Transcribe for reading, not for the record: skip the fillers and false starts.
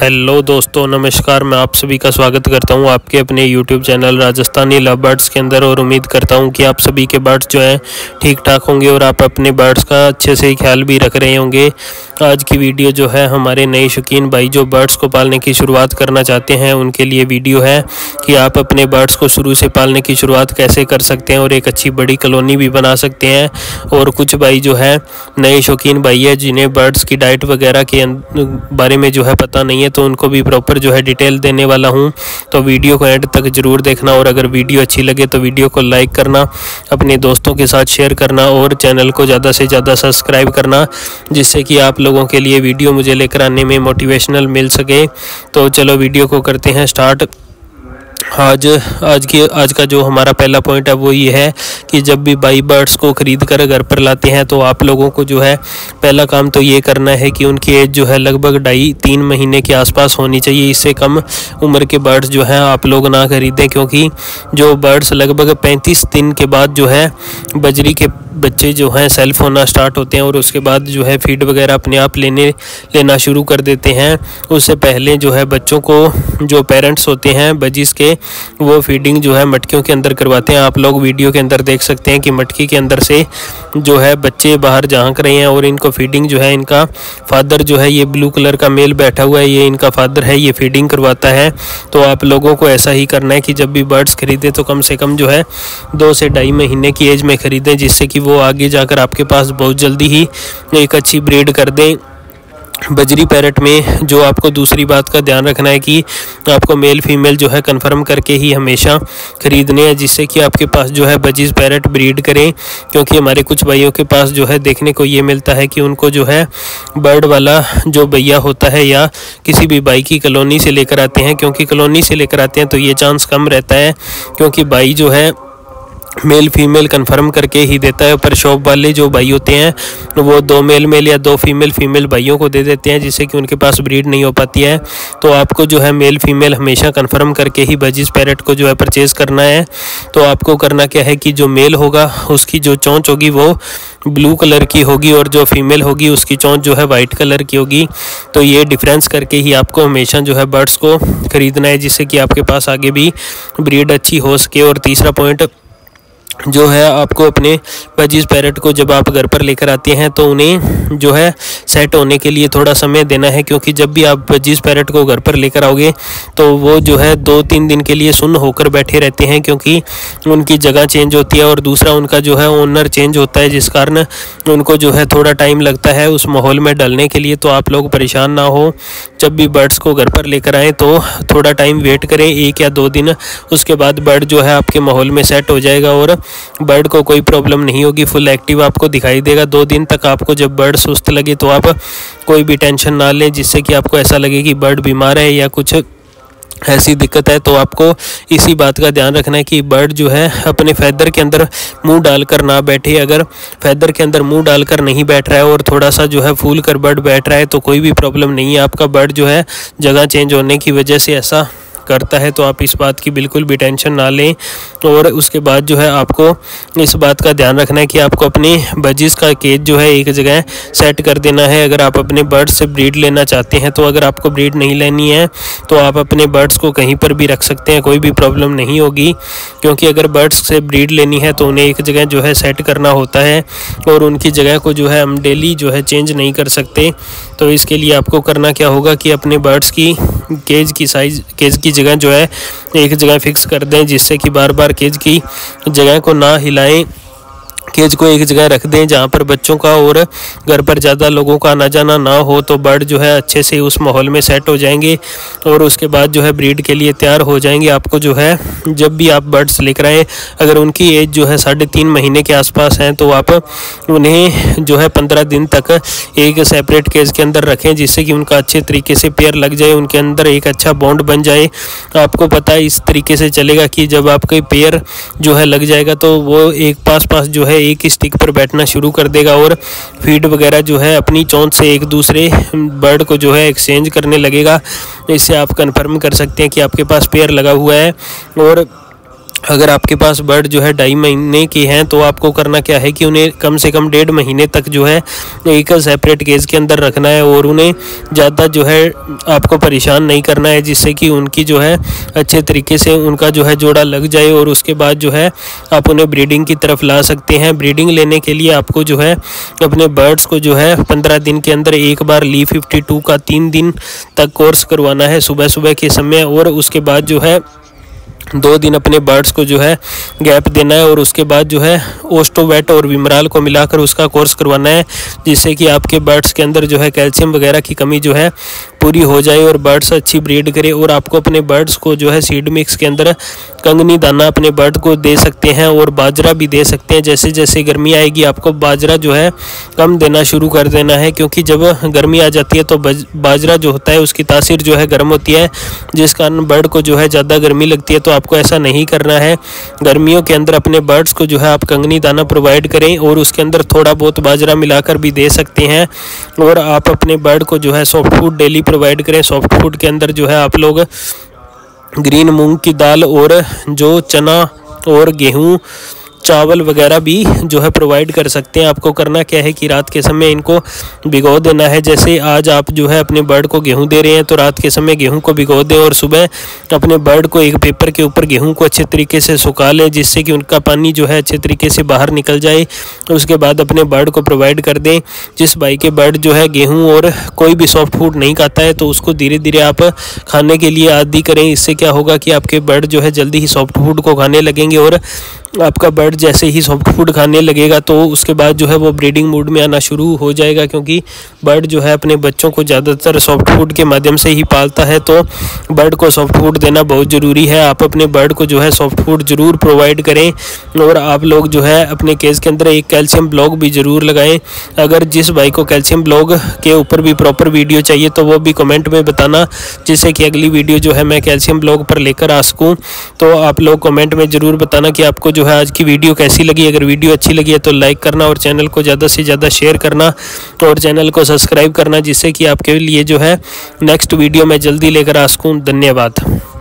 Hello दोस्तों, नमस्कार। मैं आप सभी का स्वागत करता हूं आपके अपने YouTube channel Rajasthani love birds के अंदर और उम्मीद करता हूं कि आप सभी के बर्ड्स जो हैं ठीक ठाक होंगे और आप अपने बर्ड्स का अच्छे से ख्याल भी रख रहे होंगे। आज की वीडियो जो है हमारे नए शौकीन भाई जो बर्ड्स को पालने की शुरुआत करना चाहते हैं उनके लिए वीडियो है कि आप अपने बर्ड्स को शुरू से पालने की शुरुआत कैसे कर सकते हैं और एक अच्छी बड़ी कॉलोनी भी बना सकते हैं। और कुछ भाई जो है नए शौकीन भाई है जिन्हें बर्ड्स की डाइट वगैरह के बारे में जो है पता नहीं है, तो उनको भी प्रॉपर जो है डिटेल देने वाला हूं, तो वीडियो को एंड तक जरूर देखना। और अगर वीडियो अच्छी लगे तो वीडियो को लाइक करना, अपने दोस्तों के साथ शेयर करना और चैनल को ज़्यादा से ज़्यादा सब्सक्राइब करना, जिससे कि आप लोगों के लिए वीडियो मुझे लेकर आने में मोटिवेशनल मिल सके। तो चलो वीडियो को करते हैं स्टार्ट। आज का जो हमारा पहला पॉइंट है वो ये है कि जब भी भाई बर्ड्स को ख़रीद कर घर पर लाते हैं तो आप लोगों को जो है पहला काम तो ये करना है कि उनकी एज जो है लगभग 2.5-3 महीने के आसपास होनी चाहिए। इससे कम उम्र के बर्ड्स जो हैं आप लोग ना खरीदें, क्योंकि जो बर्ड्स लगभग 35 दिन के बाद जो है बजरी के बच्चे जो हैं सेल्फ होना स्टार्ट होते हैं और उसके बाद जो है फीड वगैरह अपने आप लेना शुरू कर देते हैं। उससे पहले जो है बच्चों को जो पेरेंट्स होते हैं बजीज के, वो फीडिंग जो है मटकियों के अंदर करवाते हैं। आप लोग वीडियो के अंदर देख सकते हैं कि मटकी के अंदर से जो है बच्चे बाहर झांक रहे हैं और इनको फीडिंग जो है, इनका फादर जो है, ये ब्लू कलर का मेल बैठा हुआ है, ये इनका फादर है, ये फीडिंग करवाता है। तो आप लोगों को ऐसा ही करना है कि जब भी बर्ड्स खरीदें तो कम से कम जो है 2 से 2.5 महीने की एज में खरीदें, जिससे कि वो आगे जाकर आपके पास बहुत जल्दी ही एक अच्छी ब्रीड कर दें। बजरी पैरेट में जो आपको दूसरी बात का ध्यान रखना है कि आपको मेल फीमेल जो है कंफर्म करके ही हमेशा ख़रीदने हैं, जिससे कि आपके पास जो है बजीज पैरेट ब्रीड करें। क्योंकि हमारे कुछ भाइयों के पास जो है देखने को ये मिलता है कि उनको जो है बर्ड वाला जो भैया होता है या किसी भी भाई की कॉलोनी से लेकर आते हैं, क्योंकि कॉलोनी से लेकर आते हैं तो ये चांस कम रहता है, क्योंकि भाई जो है मेल फीमेल कंफर्म करके ही देता है। पर शॉप वाले जो भाई होते हैं वो 2 मेल या 2 फीमेल भाइयों को दे देते हैं, जिससे कि उनके पास ब्रीड नहीं हो पाती है। तो आपको जो है मेल फीमेल हमेशा कंफर्म करके ही बजीज पैरेट को जो है परचेज करना है। तो आपको करना क्या है कि जो मेल होगा उसकी जो चोंच होगी वो ब्लू कलर की होगी और जो फीमेल होगी उसकी चोंच जो है वाइट कलर की होगी। तो ये डिफरेंस करके ही आपको हमेशा जो है बर्ड्स को ख़रीदना है, जिससे कि आपके पास आगे भी ब्रीड अच्छी हो सके। और तीसरा पॉइंट जो है, आपको अपने बजीज पैरेट को जब आप घर पर लेकर आते हैं तो उन्हें जो है सेट होने के लिए थोड़ा समय देना है, क्योंकि जब भी आप बजीज पैरेट को घर पर लेकर आओगे तो वो जो है 2-3 दिन के लिए सुन्न होकर बैठे रहते हैं, क्योंकि उनकी जगह चेंज होती है और दूसरा उनका जो है ओनर चेंज होता है, जिस कारण उनको जो है थोड़ा टाइम लगता है उस माहौल में ढलने के लिए। तो आप लोग परेशान ना हो, जब भी बर्ड्स को घर पर लेकर आएँ तो थोड़ा टाइम वेट करें, 1 या 2 दिन, उसके बाद बर्ड जो है आपके माहौल में सेट हो जाएगा और बर्ड को कोई प्रॉब्लम नहीं होगी, फुल एक्टिव आपको दिखाई देगा। 2 दिन तक आपको जब बर्ड सुस्त लगे तो आप कोई भी टेंशन ना लें, जिससे कि आपको ऐसा लगे कि बर्ड बीमार है या कुछ ऐसी दिक्कत है। तो आपको इसी बात का ध्यान रखना है कि बर्ड जो है अपने फैदर के अंदर मुंह डालकर ना बैठे। अगर फैदर के अंदर मुंह डालकर नहीं बैठ रहा है और थोड़ा सा जो है फूल कर बर्ड बैठ रहा है तो कोई भी प्रॉब्लम नहीं है, आपका बर्ड जो है जगह चेंज होने की वजह से ऐसा करता है। तो आप इस बात की बिल्कुल भी टेंशन ना लें। और उसके बाद जो है आपको इस बात का ध्यान रखना है कि आपको अपने बजीज का केज जो है एक जगह सेट कर देना है। अगर आप अपने बर्ड्स से ब्रीड लेना चाहते हैं तो, अगर आपको ब्रीड नहीं लेनी है तो आप अपने बर्ड्स को कहीं पर भी रख सकते हैं, कोई भी प्रॉब्लम नहीं होगी। क्योंकि अगर बर्ड्स से ब्रीड लेनी है तो उन्हें एक जगह जो है सेट करना होता है और उनकी जगह को जो है हम डेली जो है चेंज नहीं कर सकते। तो इसके लिए आपको करना क्या होगा कि अपने बर्ड्स की केज की जगह जो है एक जगह फिक्स कर दें, जिससे कि बार बार केज की जगह को ना हिलाएं, केज को एक जगह रख दें जहाँ पर बच्चों का और घर पर ज़्यादा लोगों का आना जाना ना हो। तो बर्ड जो है अच्छे से उस माहौल में सेट हो जाएंगे और उसके बाद जो है ब्रीड के लिए तैयार हो जाएंगे। आपको जो है जब भी आप बर्ड्स लेकर आएँ, अगर उनकी एज जो है 3.5 महीने के आसपास हैं तो आप उन्हें जो है 15 दिन तक एक सेपरेट केज के अंदर रखें, जिससे कि उनका अच्छे तरीके से पेयर लग जाए, उनके अंदर एक अच्छा बॉन्ड बन जाए। आपको पता है इस तरीके से चलेगा कि जब आपका पेयर जो है लग जाएगा तो वो एक पास जो है एक स्टिक पर बैठना शुरू कर देगा और फीड वगैरह जो है अपनी चोंच से एक दूसरे बर्ड को जो है एक्सचेंज करने लगेगा। इससे आप कंफर्म कर सकते हैं कि आपके पास पेयर लगा हुआ है। और अगर आपके पास बर्ड जो है 2.5 महीने की हैं तो आपको करना क्या है कि उन्हें कम से कम 1.5 महीने तक जो है एक सेपरेट केज के अंदर रखना है और उन्हें ज़्यादा जो है आपको परेशान नहीं करना है, जिससे कि उनकी जो है अच्छे तरीके से उनका जो है जोड़ा लग जाए और उसके बाद जो है आप उन्हें ब्रीडिंग की तरफ ला सकते हैं। ब्रीडिंग लेने के लिए आपको जो है अपने बर्ड्स को जो है 15 दिन के अंदर एक बार Li-52 का 3 दिन तक कोर्स करवाना है सुबह के समय, और उसके बाद जो है 2 दिन अपने बर्ड्स को जो है गैप देना है और उसके बाद जो है ओस्टोवेट और विमराल को मिलाकर उसका कोर्स करवाना है, जिससे कि आपके बर्ड्स के अंदर जो है कैल्शियम वगैरह की कमी जो है पूरी हो जाए और बर्ड्स अच्छी ब्रीड करें। और आपको अपने बर्ड्स को जो है सीड मिक्स के अंदर कंगनी दाना अपने बर्ड को दे सकते हैं और बाजरा भी दे सकते हैं। जैसे जैसे गर्मी आएगी आपको बाजरा जो है कम देना शुरू कर देना है, क्योंकि जब गर्मी आ जाती है तो बाजरा जो होता है उसकी तासीर जो है गर्म होती है, जिस कारण बर्ड को जो है ज़्यादा गर्मी लगती है। तो आपको ऐसा नहीं करना है, गर्मियों के अंदर अपने बर्ड्स को जो है आप कंगनी दाना प्रोवाइड करें और उसके अंदर थोड़ा बहुत बाजरा मिलाकर भी दे सकते हैं। और आप अपने बर्ड को जो है सॉफ्ट फूड डेली प्रोवाइड करें। सॉफ्ट फूड के अंदर जो है आप लोग ग्रीन मूंग की दाल और जो चना और गेहूं चावल वगैरह भी जो है प्रोवाइड कर सकते हैं। आपको करना क्या है कि रात के समय इनको भिगो देना है। जैसे आज आप जो है अपने बर्ड को गेहूं दे रहे हैं तो रात के समय गेहूं को भिगो दें और सुबह अपने बर्ड को एक पेपर के ऊपर गेहूं को अच्छे तरीके से सुखा लें, जिससे कि उनका पानी जो है अच्छे तरीके से बाहर निकल जाए। उसके बाद अपने बर्ड को प्रोवाइड कर दें। जिस भाई के बर्ड जो है गेहूँ और कोई भी सॉफ्ट फूड नहीं खाता है तो उसको धीरे धीरे आप खाने के लिए आदी करें। इससे क्या होगा कि आपके बर्ड जो है जल्दी ही सॉफ्ट फूड को खाने लगेंगे, और आपका बर्ड जैसे ही सॉफ्ट फूड खाने लगेगा तो उसके बाद जो है वो ब्रीडिंग मूड में आना शुरू हो जाएगा, क्योंकि बर्ड जो है अपने बच्चों को ज़्यादातर सॉफ्ट फूड के माध्यम से ही पालता है। तो बर्ड को सॉफ्ट फूड देना बहुत ज़रूरी है। आप अपने बर्ड को जो है सॉफ्ट फूड ज़रूर प्रोवाइड करें। और आप लोग जो है अपने केज के अंदर एक कैल्शियम ब्लॉक भी ज़रूर लगाएँ। अगर जिस भाई को कैल्शियम ब्लॉक के ऊपर भी प्रॉपर वीडियो चाहिए तो वो भी कमेंट में बताना, जिससे कि अगली वीडियो जो है मैं कैल्शियम ब्लॉक पर लेकर आ सकूँ। तो आप लोग कमेंट में ज़रूर बताना कि आपको आज की वीडियो कैसी लगी। अगर वीडियो अच्छी लगी है तो लाइक करना और चैनल को ज़्यादा से ज़्यादा शेयर करना और चैनल को सब्सक्राइब करना, जिससे कि आपके लिए जो है नेक्स्ट वीडियो मैं जल्दी लेकर आ सकूँ। धन्यवाद।